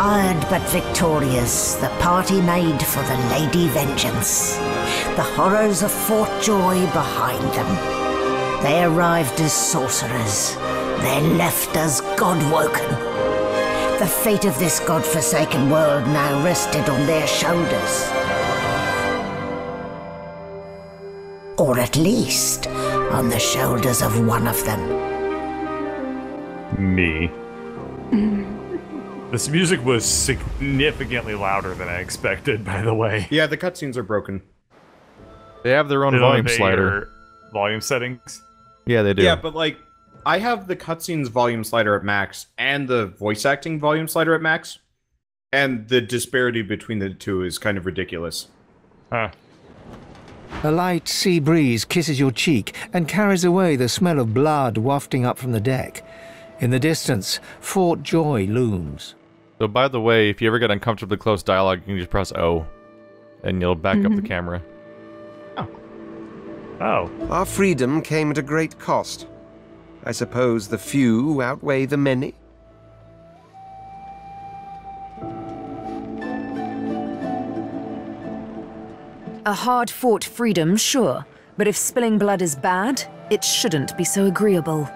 Tired but victorious, the party made for the Lady Vengeance, the horrors of Fort Joy behind them. They arrived as sorcerers, they left as Godwoken. The fate of this godforsaken world now rested on their shoulders. Or at least, on the shoulders of one of them. Me. This music was significantly louder than I expected, by the way. Yeah, the cutscenes are broken. They have their own volume slider. Volume settings? Yeah, they do. Yeah, but like, I have the cutscenes volume slider at max and the voice acting volume slider at max. And the disparity between the two is kind of ridiculous. Huh. A light sea breeze kisses your cheek and carries away the smell of blood wafting up from the deck. In the distance, Fort Joy looms. So, by the way, if you ever get uncomfortably close dialogue, you can just press O, and you'll back up the camera. Oh. Oh. Our freedom came at a great cost. I suppose the few outweigh the many? A hard-fought freedom, sure. But if spilling blood is bad, it shouldn't be so agreeable.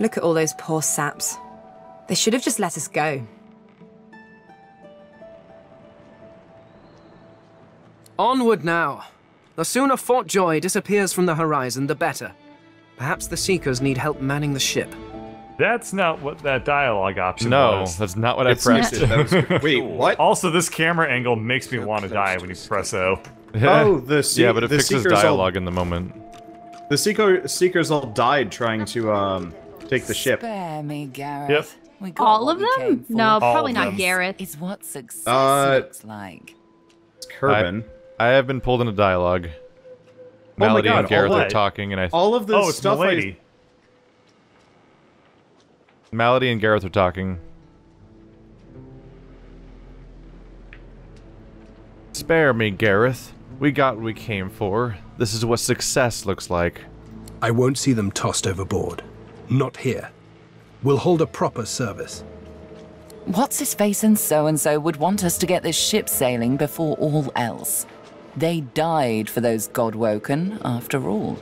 Look at all those poor saps. They should have just let us go. Onward now. The sooner Fort Joy disappears from the horizon, the better. Perhaps the Seekers need help manning the ship. That's not what that dialogue option was. No, that's not what I pressed. Wait, what? Also, this camera angle makes me want to die when you press O. Oh, the Seekers. Yeah, but it fixes dialogue in the moment. The Seekers all died trying to take the ship. Spare me, Gareth. Yep. We got all of them? No, probably not Gareth. Is what success looks like. It's Kirby. I have been pulled into dialogue. Malady and Gareth are talking, and I... All of this stuff... Malady. Malady and Gareth are talking. Spare me, Gareth. We got what we came for. This is what success looks like. I won't see them tossed overboard. Not here. We'll hold a proper service. What's his face and so-and-so would want us to get this ship sailing before all else. They died for those Godwoken, after all.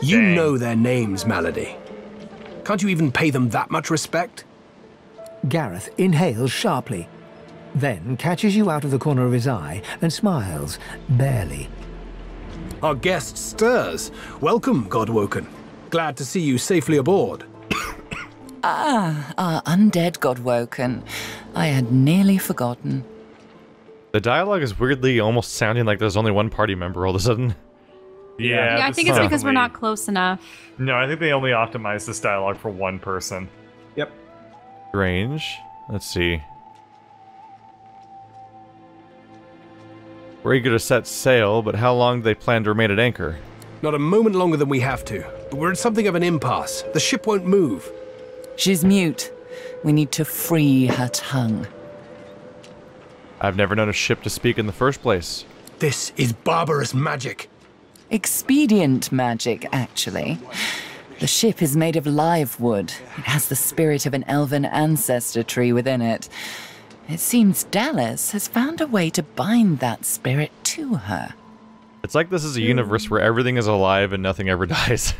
You know their names, Malady. Can't you even pay them that much respect? Gareth inhales sharply, then catches you out of the corner of his eye and smiles, barely. Our guest stirs. Welcome, Godwoken. Glad to see you safely aboard. Ah, our undead Godwoken. I had nearly forgotten. The dialogue is weirdly almost sounding like there's only one party member all of a sudden. Yeah, I think it's because we're not close enough. No, I think they only optimized this dialogue for one person. Yep. Strange. Let's see. We're eager to set sail, but how long do they plan to remain at anchor? Not a moment longer than we have to. But we're at something of an impasse. The ship won't move. She's mute. We need to free her tongue. I've never known a ship to speak in the first place. This is barbarous magic. Expedient magic, actually. The ship is made of live wood. It has the spirit of an elven ancestor tree within it. It seems Dallis has found a way to bind that spirit to her. It's like this is a universe where everything is alive and nothing ever dies.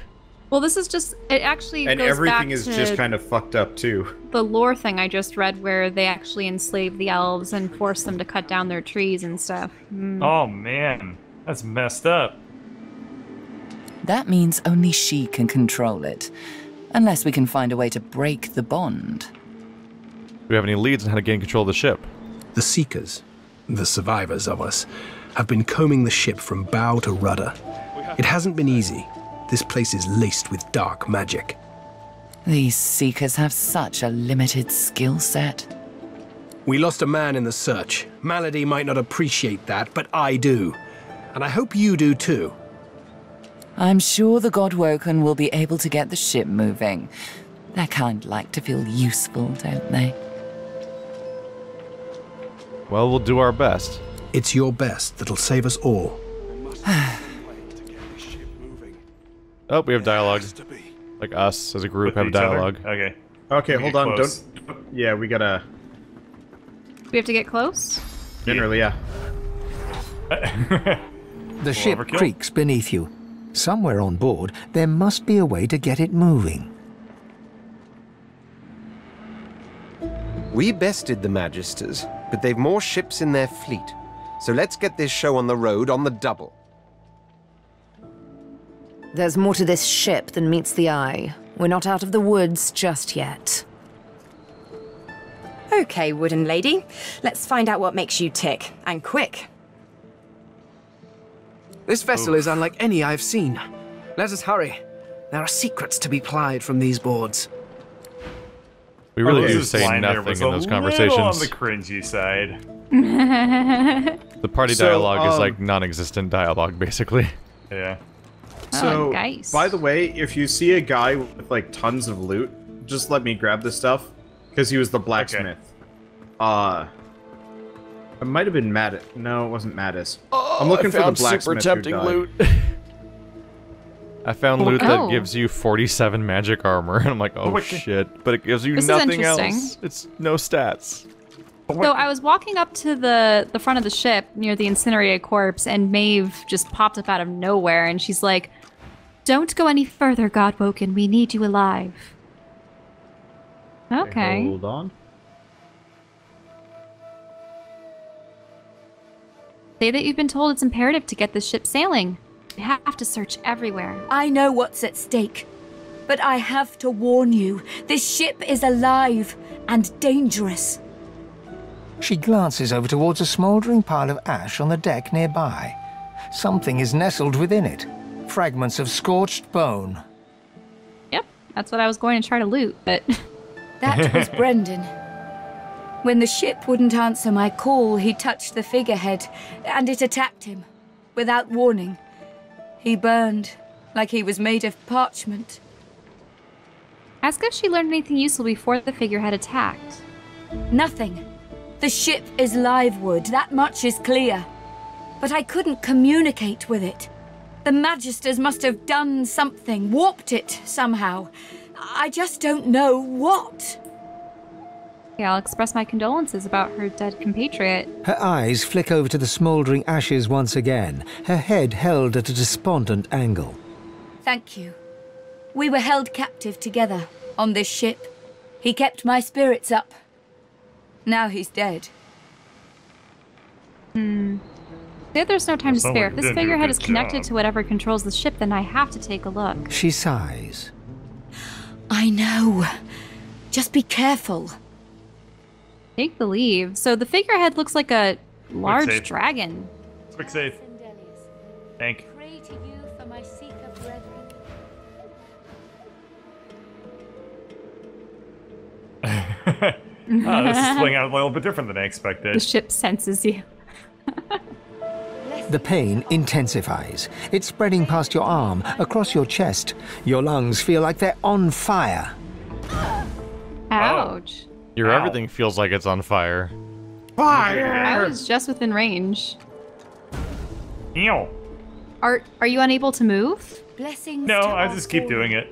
Well, this is just... It actually and goes everything back is to just kind of fucked up, too. The lore thing I just read where they actually enslaved the elves and forced them to cut down their trees and stuff. Mm. Oh, man. That's messed up. That means only she can control it. Unless we can find a way to break the bond. Do we have any leads on how to gain control of the ship? The Seekers, the survivors of us, have been combing the ship from bow to rudder. It hasn't been easy. This place is laced with dark magic. These Seekers have such a limited skill set. We lost a man in the search. Malady might not appreciate that, but I do. And I hope you do too. I'm sure the Godwoken will be able to get the ship moving. Their kind like to feel useful, don't they? Well, we'll do our best. It's your best that'll save us all. Oh, we have dialogue. Like us as a group have dialogue. Okay. Okay, hold on. Don't. Yeah, we gotta. we have to get close? Generally, yeah. The ship creaks beneath you. Somewhere on board, there must be a way to get it moving. We bested the Magisters, but they've more ships in their fleet. So let's get this show on the road on the double. There's more to this ship than meets the eye. We're not out of the woods just yet. Okay, wooden lady. Let's find out what makes you tick, and quick. This vessel is unlike any I've seen. Let us hurry. There are secrets to be plied from these boards. We really do say nothing in those conversations. On the cringy side. The party dialogue is like non-existent dialogue, basically. Yeah. So, by the way, if you see a guy with like tons of loot, just let me grab this stuff, because he was the blacksmith. Okay. I might have been Mattis. No, it wasn't Mattis. Oh, I'm looking for the blacksmith. Super tempting loot. I found loot that gives you 47 magic armor, and I'm like, oh shit! But it gives you nothing else. It's no stats. So I was walking up to the front of the ship near the incinerated corpse, and Maeve just popped up out of nowhere, and she's like, "Don't go any further, Godwoken. We need you alive." Okay. Hold on. Say that you've been told it's imperative to get this ship sailing. We have to search everywhere. I know what's at stake, but I have to warn you. This ship is alive and dangerous. She glances over towards a smoldering pile of ash on the deck nearby. Something is nestled within it. Fragments of scorched bone. Yep, that's what I was going to try to loot, but... That was Brendan. When the ship wouldn't answer my call, he touched the figurehead, and it attacked him, without warning. He burned, like he was made of parchment. Ask if she learned anything useful before the figurehead attacked. Nothing. The ship is live wood, that much is clear. But I couldn't communicate with it. The Magisters must have done something, warped it somehow. I just don't know what. Yeah, I'll express my condolences about her dead compatriot. Her eyes flick over to the smouldering ashes once again, her head held at a despondent angle. Thank you. We were held captive together on this ship. He kept my spirits up. Now he's dead. Hmm. There's no time to spare. If this figurehead is connected to whatever controls the ship, then I have to take a look. She sighs. I know. Just be careful. Take the leave. So the figurehead looks like a large dragon. Quick save. Thank you. Pray to you for my Seeker brethren. This is playing out a little bit different than I expected. The ship senses you. The pain intensifies. It's spreading past your arm, across your chest. Your lungs feel like they're on fire. Ouch. Your everything feels like it's on fire. Fire! I was just within range. Ew. Are you unable to move? Blessings no, I just keep doing it.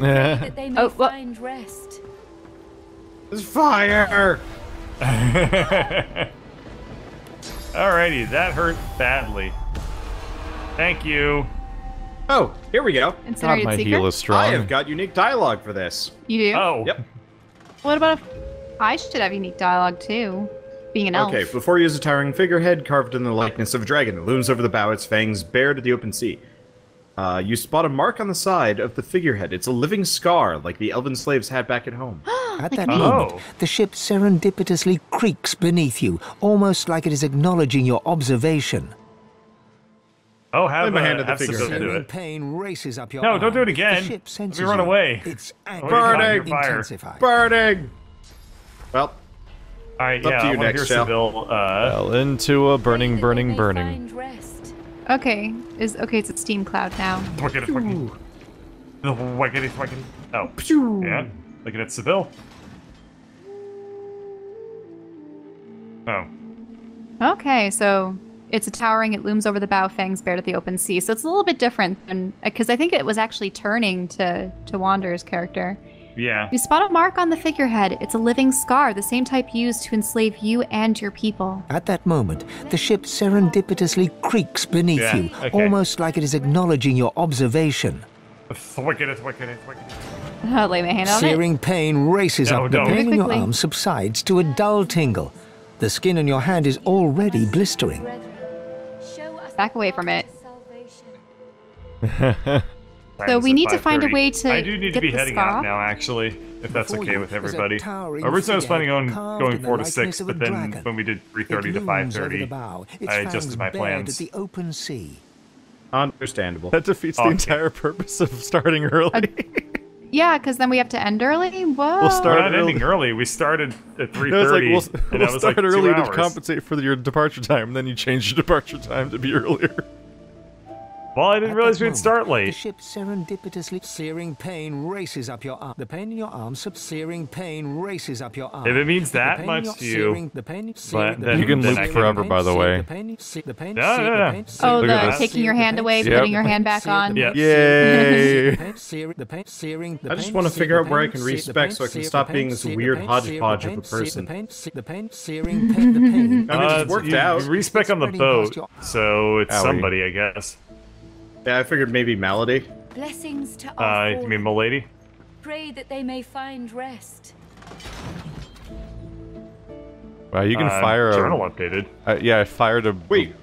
That they may find rest. It's fire! Alrighty, that hurt badly. Thank you. Oh, here we go. God, my heal is strong. I have got unique dialogue for this. You do? Oh. Yep. What about if I should have unique dialogue too? Being an elf. Okay, before you use a towering figurehead carved in the likeness of a dragon, it looms over the bow, its fangs bared to the open sea. You spot a mark on the side of the figurehead. It's a living scar, like the elven slaves had back at home. At that moment, the ship serendipitously creaks beneath you, almost like it is acknowledging your observation. Oh, have my hand at the figurehead. Pain races up your arm. Don't do it again. Let me run away. It's burning. Burning. Well, all right, yeah, I want to hear Sebille, fell into a burning, burning, burning. Okay, it's a steam cloud now. Oh, yeah. Looking at Sebille. Oh. Okay, so it's a towering, it looms over the bow, fangs bared at the open sea. So it's a little bit different than, because I think it was actually turning to Wanderer's character. Yeah. You spot a mark on the figurehead. It's a living scar, the same type used to enslave you and your people. At that moment, the ship serendipitously creaks beneath you, almost like it is acknowledging your observation. I'll lay my hand on it. Searing pain races up. The pain in your arm subsides to a dull tingle. The skin on your hand is already blistering. Back away from it. So we need to find a way to. I do need to be heading out now, actually, if that's okay with everybody. Originally I was planning on going 4 to 6, but then when we did 3:30 to 5:30, I adjusted my plans. Understandable. That defeats the entire purpose of starting early. Yeah, because then we have to end early. Whoa. We'll start ending early. We started at 3:30. Like, we'll start like early to compensate for your departure time. Then you change your departure time to be earlier. Well, I didn't realize we'd start late. The ship serendipitously searing pain races up your arm. The pain in your arm searing pain races up your arm. If it means that much to you, then you can loop forever. By the way. No. Oh, the taking your hand away, putting your hand back on. Yep. Yay! I just want to figure out where I can respec so I can stop being this weird hodgepodge of a person. I mean, it's worked out. Respec on the boat, so it's somebody, I guess. Yeah, I figured maybe Malady. Blessings to our you mean Malady? Pray that they may find rest. Wow, you can fire journal updated. Yeah, I fired a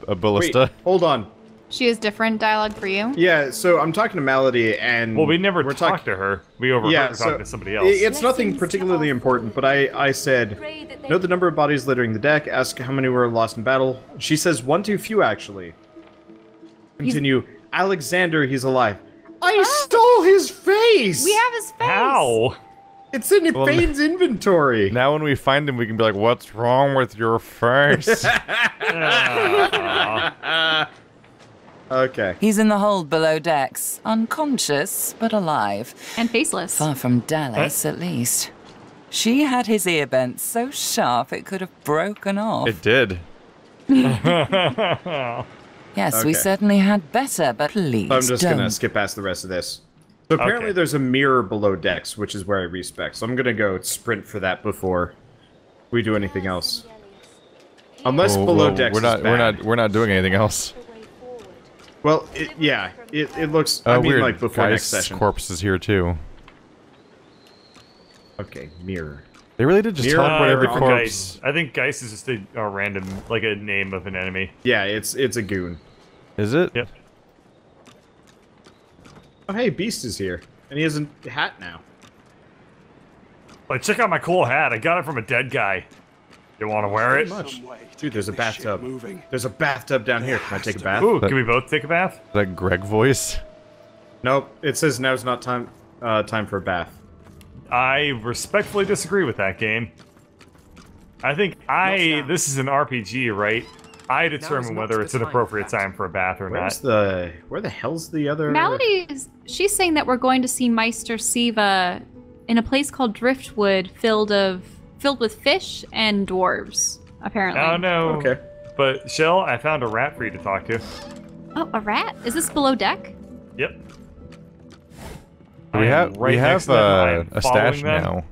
a ballista. Wait, hold on. She has different dialogue for you? Yeah, so I'm talking to Malady and... Well, we never talked to her. We overheard her talking to somebody else. It's nothing particularly important, but I said, note the number of bodies littering the deck, ask how many were lost in battle. She says one too few, actually. Continue... Alexander, he's alive. I stole his face! We have his face! How? It's in Fane's inventory. Now when we find him, we can be like, what's wrong with your face? Okay. He's in the hold below decks. Unconscious, but alive. And faceless. Far from Dallis, at least. She had his ear bent so sharp it could have broken off. It did. Yes, we certainly had better, but please I'm just going to skip past the rest of this. So apparently there's a mirror below decks, which is where I respec. So I'm going to go sprint for that before we do anything else. Unless below decks is bad. We're not doing anything else. Well, it looks... I mean, weird. Like before next session. Corpse is here, too. Okay, mirror. They really did just teleport every corpse. I think Geist is just a random, like a name of an enemy. Yeah, it's a goon. Is it? Yep. Oh hey, Beast is here, and he has a hat now. Like, check out my cool hat. I got it from a dead guy. You want to wear it? Dude, there's a bathtub. There's a bathtub down here. Can I take a bath? Ooh, can we both take a bath? Is that Greg voice? Nope. It says now's not time. Time for a bath. I respectfully disagree with that game. I think this is an RPG, right? I determine whether it's an appropriate time for a bath or not. Where the hell's the other... Maladies, she's saying that we're going to see Meister Siva in a place called Driftwood filled with fish and dwarves, apparently. Oh no. Okay. But Shell, I found a rat for you to talk to. Oh, a rat? Is this below deck? Yep. We have a stash now.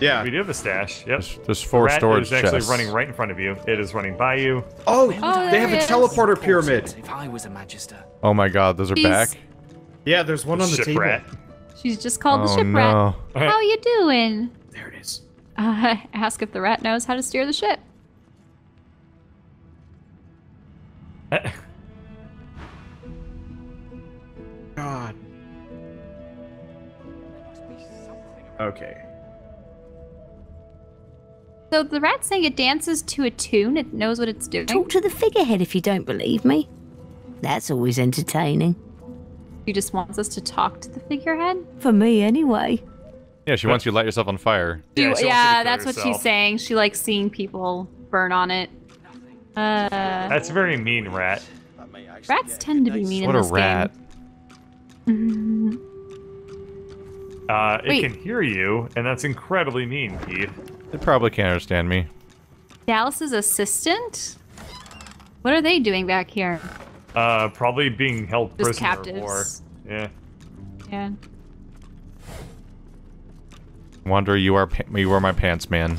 Yeah, we do have a stash. Yep, there's 4 storage chests. It's actually running right in front of you. It is running by you. Oh they have a teleporter pyramid. If I was a Magister. Oh my God, those are back. Yeah, there's one on the table. Rat. She's just called the ship rat. How you doing? There it is. Ask if the rat knows how to steer the ship. God. Okay. So the rat's saying it dances to a tune. It knows what it's doing. Talk to the figurehead if you don't believe me. That's always entertaining. She just wants us to talk to the figurehead? For me, anyway. Yeah, she wants you to light yourself on fire. Yeah, that's what she's saying. She likes seeing people burn on it. That's very mean, rat. Rats tend to be mean in this game. What a rat. Mm-hmm. It can hear you, and that's incredibly mean, Keith. It probably can't understand me. Dallas's assistant? What are they doing back here? Probably being held prisoner of war. Yeah. Wanderer, you are my pants man.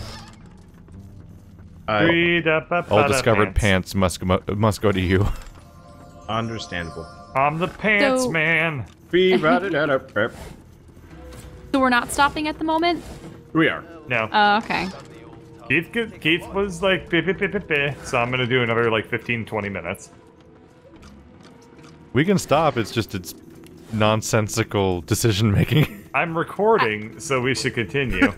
All discovered pants must go to you. Understandable. I'm the pants man. So we're not stopping at the moment? We are. No. Oh, okay. Keith was like, so I'm gonna do another like 15-20 minutes. We can stop, it's just it's nonsensical decision making. I'm recording, so we should continue.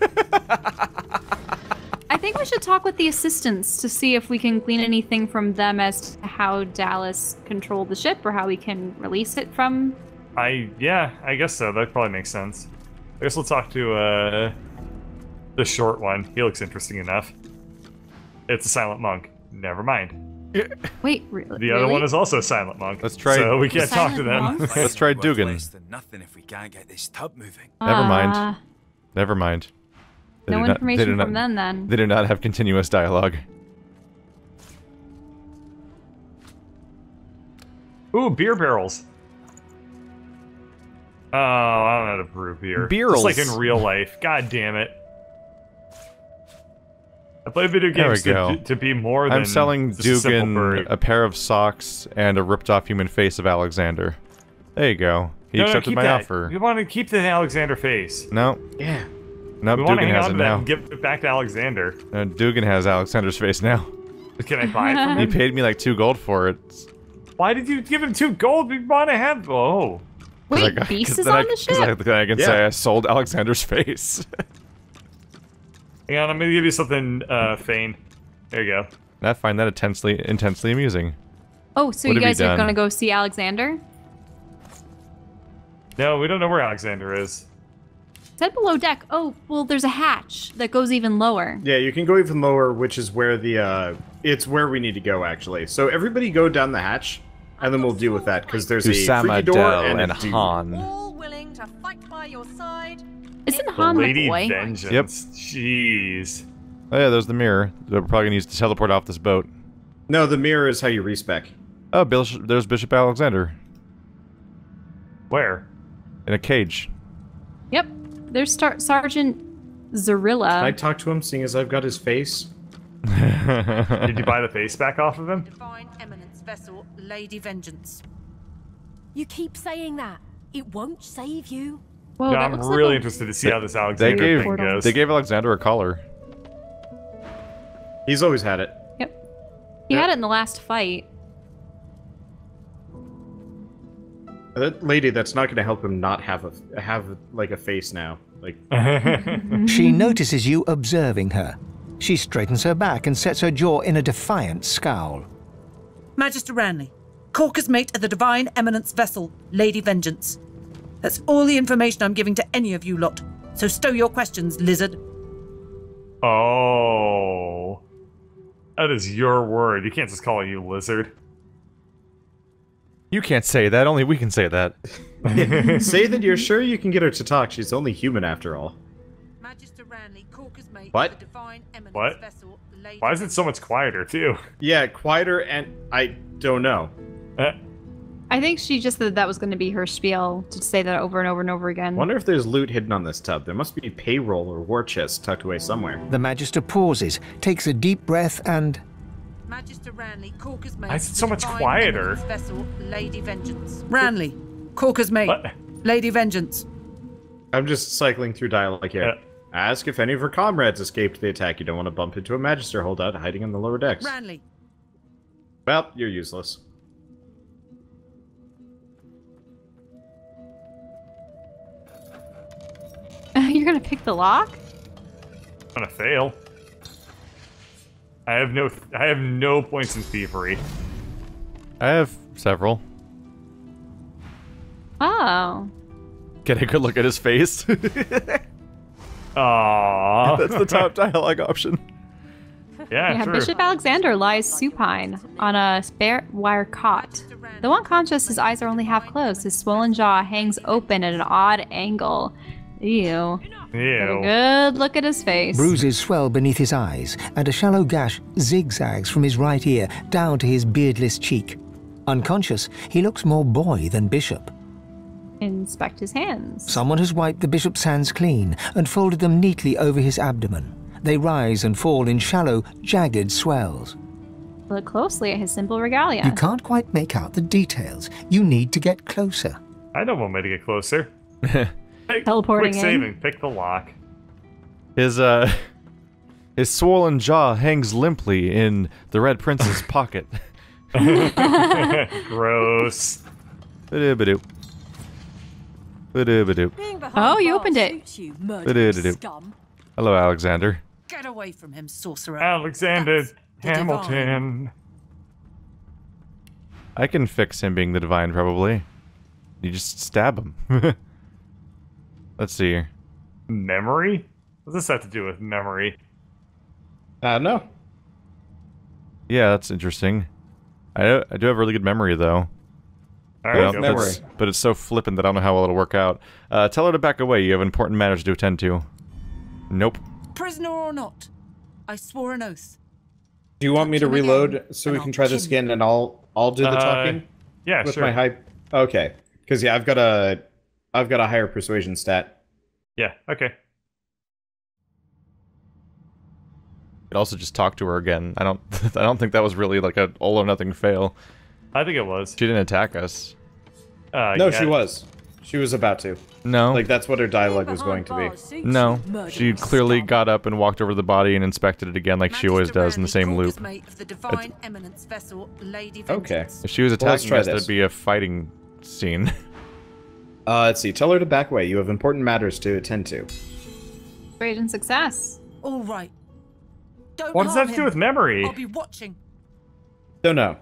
I think we should talk with the assistants to see if we can glean anything from them as to how Dallis controlled the ship or how we can release it from... I guess so. That probably makes sense. I guess we'll talk to the short one. He looks interesting enough. It's a silent monk. Never mind. Wait, really? The other one is also a silent monk. Let's try. So we can't talk to them. Let's try Dugan. Nothing if we can't get this tub moving. Never mind. Never mind. No information from them then. They do not have continuous dialogue. Ooh, beer barrels. Oh, I don't know how to brew beer. Just like in real life. God damn it. I play video games to be more than. I'm selling Dugan a pair of socks and a ripped-off human face of Alexander. There you go. He accepted my offer. We want to keep the Alexander face. No. Yeah. No, Dugan has it now. Give it back to Alexander. No, Dugan has Alexander's face now. Can I buy it from him? He paid me like 2 gold for it. Why did you give him 2 gold? We want to have. Oh. Wait, Beast is on the ship? I can say I sold Alexander's face. Hang on, I'm gonna give you something, Fane. There you go. I find that intensely amusing. Oh, so you guys are gonna go see Alexander? No, we don't know where Alexander is. It said below deck. Oh, well, there's a hatch that goes even lower. Yeah, you can go even lower, which is where the, it's where we need to go, actually. So everybody go down the hatch, and then we'll deal with that, because there's a free door and a Han. All willing to fight by your side. Isn't Han the boy? Lady Vengeance. Yep. Jeez. Oh yeah, there's the mirror. We're probably gonna use to teleport off this boat. No, the mirror is how you respec. Oh, there's Bishop Alexander. Where? In a cage. Yep. There's Sergeant Zarilla. Can I talk to him, seeing as I've got his face? Did you buy the face back off of him? Divine Eminence vessel, Lady Vengeance. You keep saying that. It won't save you. Whoa, no, I'm really interested to see how this Alexander thing goes. They gave Alexander a collar. He's always had it. Yep. He had it in the last fight. That lady, that's not going to help him not have a face now. Like she notices you observing her. She straightens her back and sets her jaw in a defiant scowl. Magister Ranley, Corker's mate of the Divine Eminence vessel, Lady Vengeance. That's all the information I'm giving to any of you lot. So stow your questions, lizard. Oh. That is your word. You can't just call you lizard. You can't say that. Only we can say that. Say that you're sure you can get her to talk. She's only human after all. Magister Ranley, Corker's mate, the Divine Eminence vessel, Lady. Why is it so much quieter, too? Yeah, quieter and... I don't know. I think she just said that was going to be her spiel, to say that over and over and over again. Wonder if there's loot hidden on this tub. There must be payroll or war chests tucked away somewhere. The Magister pauses, takes a deep breath, and... Magister Ranley, Corker's mate. It's so much quieter. Vessel, Lady Vengeance. Ranley, Corker's mate. What? Lady Vengeance. I'm just cycling through dialogue here. Ask if any of her comrades escaped the attack. You don't want to bump into a Magister holdout hiding on the lower decks. Ranley. Well, you're useless. You're gonna pick the lock? I'm gonna fail. I have no points in thievery. I have several. Oh. Get a good look at his face. Aww. That's the top dialogue option. Yeah, Bishop Alexander lies supine on a spare wire cot. Though unconscious, his eyes are only half closed. His swollen jaw hangs open at an odd angle. Ew. Ew. Good look at his face. Bruises swell beneath his eyes, and a shallow gash zigzags from his right ear down to his beardless cheek. Unconscious, he looks more boy than bishop. Inspect his hands. Someone has wiped the bishop's hands clean and folded them neatly over his abdomen. They rise and fall in shallow, jagged swells. Look closely at his simple regalia. You can't quite make out the details. You need to get closer. I know one way to get closer. Teleporting quick saving. In. Pick the lock. His swollen jaw hangs limply in the Red Prince's pocket. Gross. Oh, you opened it. You scum. Hello, Alexander. Get away from him, sorcerer. Alexander Hamilton. Divine. I can fix him being the divine, probably. You just stab him. Let's see here. Memory? What does this have to do with memory? I don't know. Yeah, that's interesting. I do have a really good memory, though. All right, well, memory. But it's so flippant that I don't know how well it'll work out. Tell her to back away. You have important matters to attend to. Nope. Prisoner or not, I swore an oath. Do you want me to reload so we can try this again and I'll do the talking? Yeah, sure. With my high... Okay. Because, yeah, I've got a higher persuasion stat. Yeah, okay. I'd also just talk to her again. I don't think that was really like an all or nothing fail. I think it was. She didn't attack us. No, yeah. She was. She was about to. No. Like, that's what her dialogue was going to be. No. She clearly got up and walked over to the body and inspected it again like Magister she always does in the same loop. Okay. If she was attacking us, there'd be a fighting scene. Let's see. Tell her to back away. You have important matters to attend to. Great and success. All right. Don't what does that have to do with memory? I'll be watching. Don't know.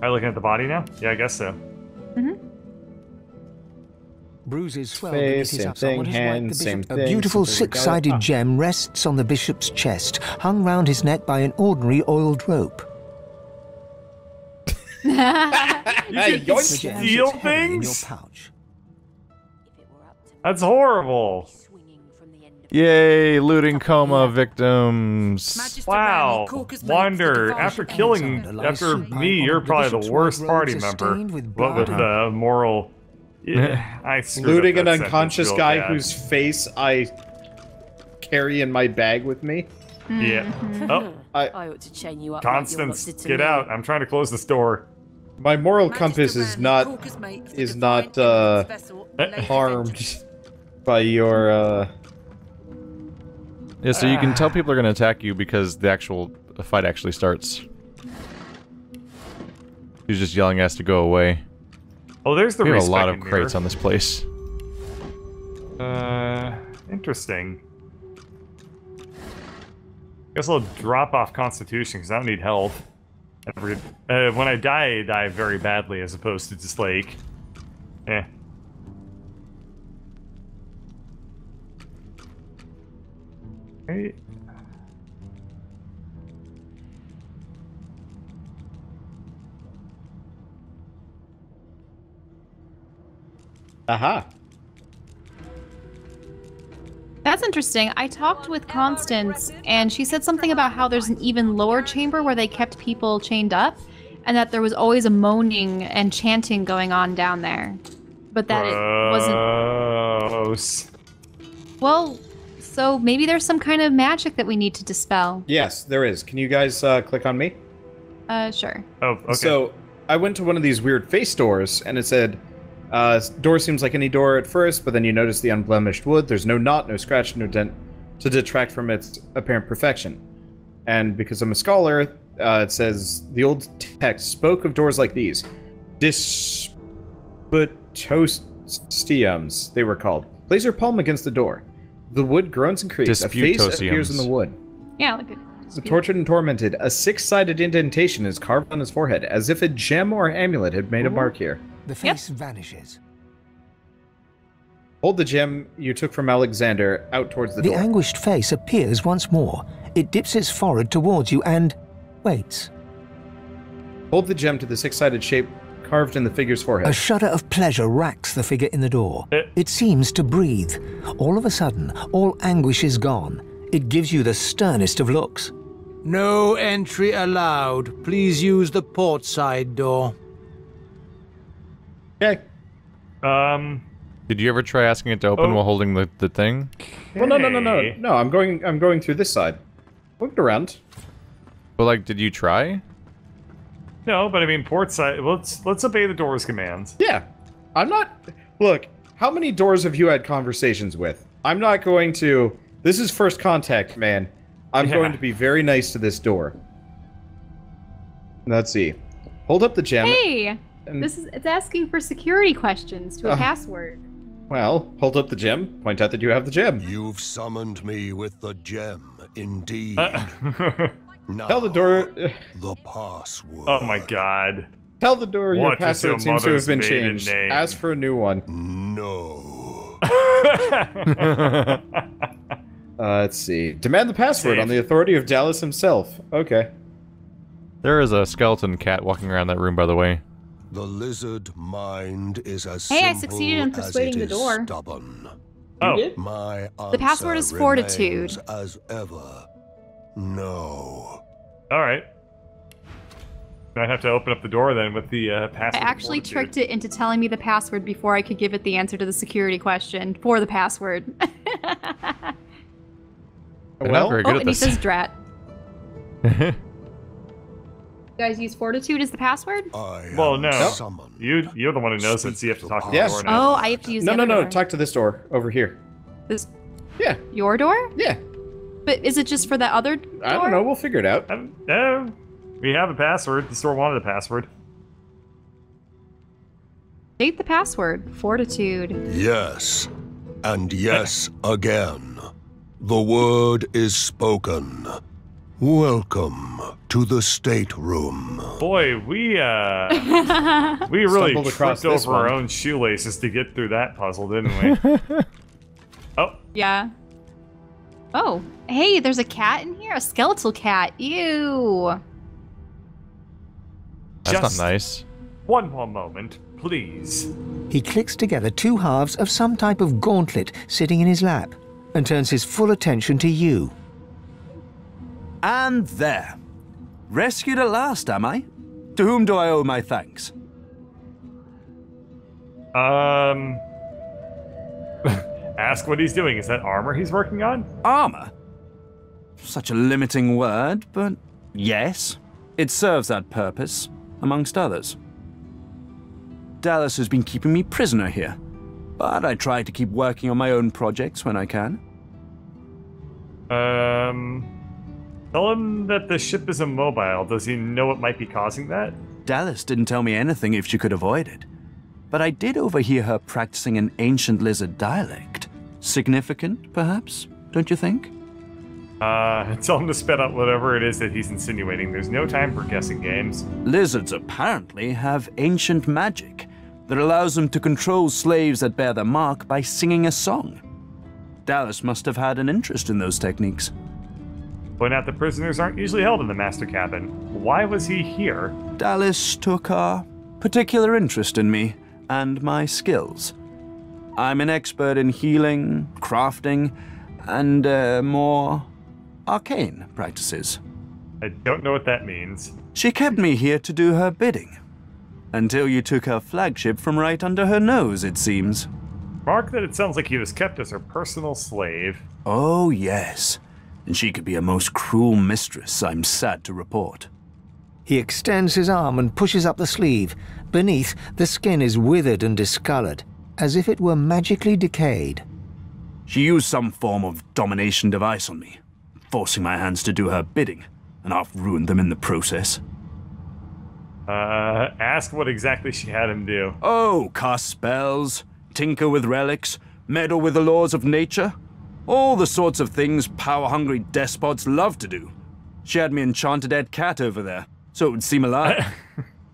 Are you looking at the body now? Yeah, I guess so. Mm-hmm. Bruises swell. Face, same thing, hands, same thing. A beautiful six-sided gem rests on the bishop's chest, hung round his neck by an ordinary oiled rope. You can steal things? That's horrible. Yay, looting coma victims. Wow, Wander, after me, you're probably the worst party member. But with the moral... Yeah, I looting an unconscious guy whose face I carry in my bag with me? Yeah. Oh. I ought to chain you up. Constance, get out. I'm trying to close this door. My moral compass is not harmed by your... Yeah, so you can tell people are going to attack you because the actual fight actually starts. He's just yelling at us to go away. Oh, there's the respect mirror. We have a lot of crates on this place. Interesting. I guess I'll drop off Constitution because I don't need health. When I die very badly as opposed to just like... Eh. Right. Aha. That's interesting. I talked with Constance, and she said something about how there's an even lower chamber where they kept people chained up, and that there was always a moaning and chanting going on down there. But that it wasn't... Well... So maybe there's some kind of magic that we need to dispel. Yes, there is. Can you guys click on me? Sure. Oh, okay. So I went to one of these weird face doors, and it said, door seems like any door at first, but then you notice the unblemished wood. There's no knot, no scratch, no dent to detract from its apparent perfection. And because I'm a scholar, it says, the old text spoke of doors like these. Disputosiums, they were called. Place your palm against the door. The wood groans and creaks. A face appears in the wood. Yeah, look at it. The tortured and tormented, a six-sided indentation is carved on his forehead, as if a gem or amulet had made a mark here. The face vanishes. Hold the gem you took from Alexander out towards the door. The anguished face appears once more. It dips its forehead towards you and waits. Hold the gem to the six-sided shape carved in the figure's forehead. A shudder of pleasure racks the figure in the door. It seems to breathe. All of a sudden, all anguish is gone. It gives you the sternest of looks. No entry allowed. Please use the port side door. Okay. Did you ever try asking it to open while holding the thing? Kay. Well, no. No, I'm going through this side. Looked around. But like, did you try? No, but I mean, port side. Let's obey the door's commands. Yeah, I'm not. Look, how many doors have you had conversations with? I'm not going to. This is first contact, man. I'm going to be very nice to this door. Let's see. Hold up the gem. Hey, it's asking for security questions to a password. Well, hold up the gem. Point out that you have the gem. You've summoned me with the gem, indeed. Now, tell the door the password. Oh my god. Tell the door your password seems to have been changed. Ask for a new one. No. Let's see. Demand the password on the authority of Dallis himself. Okay. There is a skeleton cat walking around that room, by the way. The lizard mind is as simple as it is stubborn. Hey, I succeeded in persuading the door. Oh. My the password is fortitude. As ever. No. Alright. I have to open up the door then with the password. I actually tricked it into telling me the password before I could give it the answer to the security question for the password. Well, very good at this. And he says drat. You guys use fortitude as the password? Well, no. You're the one who knows it, so you have to talk to the door now. Oh, I have to use the door. Talk to this door over here. This? Yeah. Your door? Yeah. But is it just for the other door? I don't know. We'll figure it out. We have a password. The store wanted a password. State the password. Fortitude. Yes. And yes again. The word is spoken. Welcome to the stateroom. Boy, we really tripped over our own shoelaces to get through that puzzle, didn't we? Oh. Yeah. Oh, hey, there's a cat in here? A skeletal cat. Ew. That's not nice. One more moment, please. He clicks together two halves of some type of gauntlet sitting in his lap and turns his full attention to you. And there. Rescued at last, am I? To whom do I owe my thanks? Ask what he's doing. Is that armor he's working on? Armor? Such a limiting word, but yes. It serves that purpose, amongst others. Dallis has been keeping me prisoner here, but I try to keep working on my own projects when I can. Tell him that the ship is immobile. Does he know what might be causing that? Dallis didn't tell me anything if she could avoid it. But I did overhear her practicing an ancient lizard dialect. Significant, perhaps, don't you think? Tell him to spit out whatever it is that he's insinuating. There's no time for guessing games. Lizards apparently have ancient magic that allows them to control slaves that bear their mark by singing a song. Dallis must have had an interest in those techniques. Point out the prisoners aren't usually held in the master cabin. Why was he here? Dallis took a particular interest in me and my skills. I'm an expert in healing, crafting, and more arcane practices. I don't know what that means. She kept me here to do her bidding. Until you took her flagship from right under her nose, it seems. Mark that it sounds like he was kept as her personal slave. Oh, yes. And she could be a most cruel mistress, I'm sad to report. He extends his arm and pushes up the sleeve. Beneath, the skin is withered and discolored, as if it were magically decayed. She used some form of domination device on me, forcing my hands to do her bidding, and half ruined them in the process. Ask what exactly she had him do. Oh, cast spells, tinker with relics, meddle with the laws of nature. All the sorts of things power-hungry despots love to do. She had me enchanted that cat over there, so it would seem alive.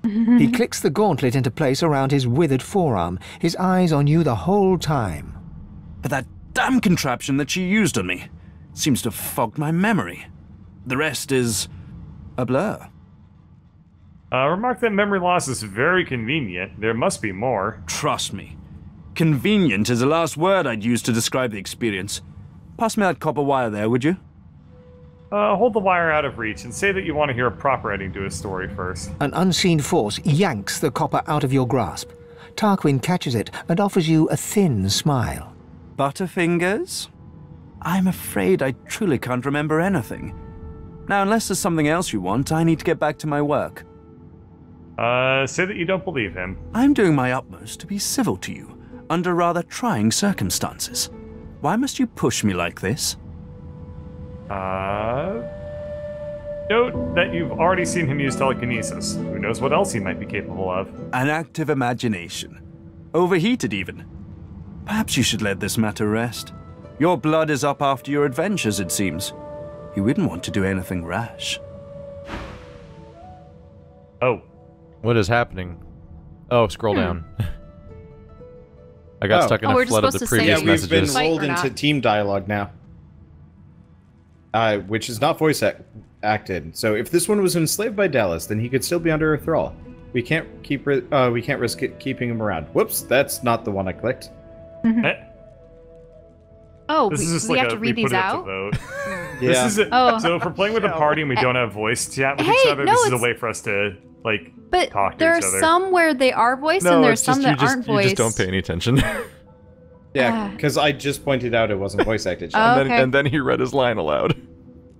He clicks the gauntlet into place around his withered forearm, his eyes on you the whole time. But that damn contraption that she used on me seems to have fogged my memory. The rest is a blur. Remark that memory loss is very convenient. There must be more. Trust me. Convenient is the last word I'd use to describe the experience. Pass me that copper wire there, would you? Hold the wire out of reach and say that you want to hear a proper ending to his story first. An unseen force yanks the copper out of your grasp. Tarquin catches it and offers you a thin smile. Butterfingers? I'm afraid I truly can't remember anything. Now, unless there's something else you want, I need to get back to my work. Say that you don't believe him. I'm doing my utmost to be civil to you, under rather trying circumstances. Why must you push me like this? Note that you've already seen him use telekinesis. Who knows what else he might be capable of? An active imagination. Overheated, even. Perhaps you should let this matter rest. Your blood is up after your adventures, it seems. You wouldn't want to do anything rash. Oh. What is happening? Oh, scroll down. I got stuck in a flood of the previous messages. Yeah, we've been rolled into team dialogue now. Which is not voice acted. So if this one was enslaved by Dallis, then he could still be under a thrall. We can't keep risk it keeping him around. Whoops, that's not the one I clicked. Oh, we have to read these out? Yeah. So if we're playing with a party and we don't have voice chat with each other, this is a way for us to, like, talk to each other. But there are some where they are voiced and there are some that aren't voiced. You just don't pay any attention. Yeah, because I just pointed out it wasn't voice acted. And then he read his line aloud.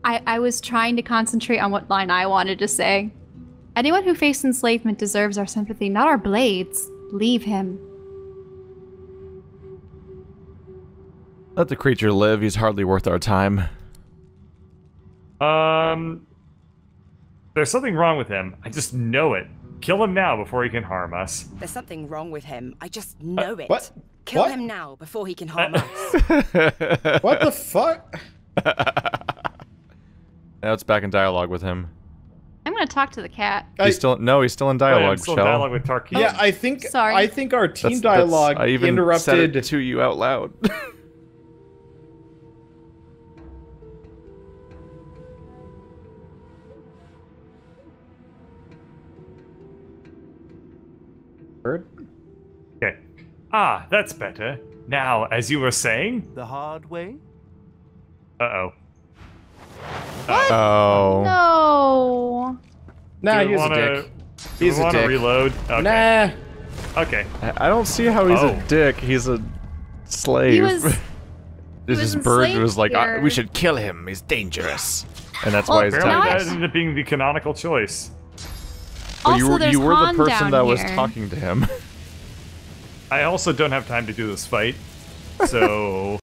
I was trying to concentrate on what line I wanted to say. Anyone who faced enslavement deserves our sympathy, not our blades. Leave him. Let the creature live. He's hardly worth our time. There's something wrong with him. I just know it. Kill him now before he can harm us. There's something wrong with him. I just know it. What? Kill him now before he can harm us. What the fuck? Now it's back in dialogue with him. I'm gonna talk to the cat. He's still in dialogue. I'm still in dialogue with Tarquin. Yeah, I think our team dialogue interrupted said it to you out loud. Okay. Ah, that's better. Now, as you were saying, the hard way. Uh-oh. Oh. No. Nah, he's a dick. He's a dick. Reload? Okay. Nah. Okay. I don't see how he's a dick. He's a slave. This bird was like, we should kill him. He's dangerous. And that's why he's telling us. That ended up being the canonical choice. But you were the person that was talking to him. I also don't have time to do this fight, so...